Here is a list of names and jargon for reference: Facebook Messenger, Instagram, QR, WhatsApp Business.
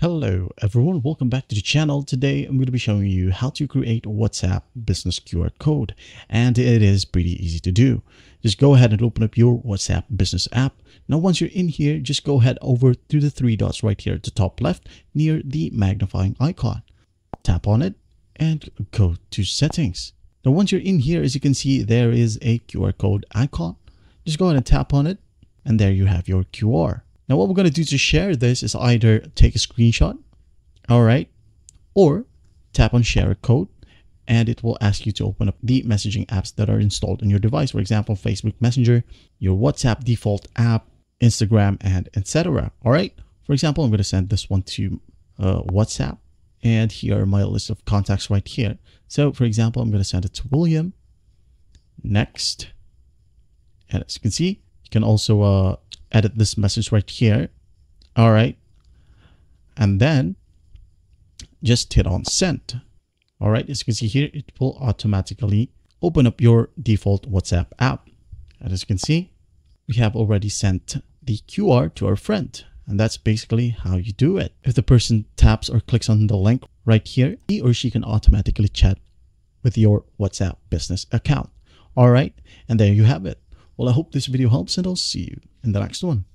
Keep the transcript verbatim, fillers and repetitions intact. Hello everyone, welcome back to the channel. Today I'm going to be showing you how to create WhatsApp Business Q R code, and it is pretty easy to do. Just go ahead and open up your WhatsApp Business app. Now once you're in here, just go ahead over to the three dots right here at the top left near the magnifying icon. Tap on it and go to settings. Now once you're in here, as you can see, there is a Q R code icon. Just go ahead and tap on it, and there you have your Q R. Now what we're going to do to share this is either take a screenshot, all right, or tap on share a code, and it will ask you to open up the messaging apps that are installed on your device. For example, Facebook Messenger, your WhatsApp default app, Instagram, and et cetera. All right. For example, I'm going to send this one to uh, WhatsApp, and here are my list of contacts right here. So for example, I'm going to send it to William. Next. And as you can see, you can also uh, edit this message right here. All right. And then just hit on send. All right. As you can see here, it will automatically open up your default WhatsApp app. And as you can see, we have already sent the Q R to our friend. And that's basically how you do it. If the person taps or clicks on the link right here, he or she can automatically chat with your WhatsApp business account. All right. And there you have it. Well, I hope this video helps, and I'll see you in the next one.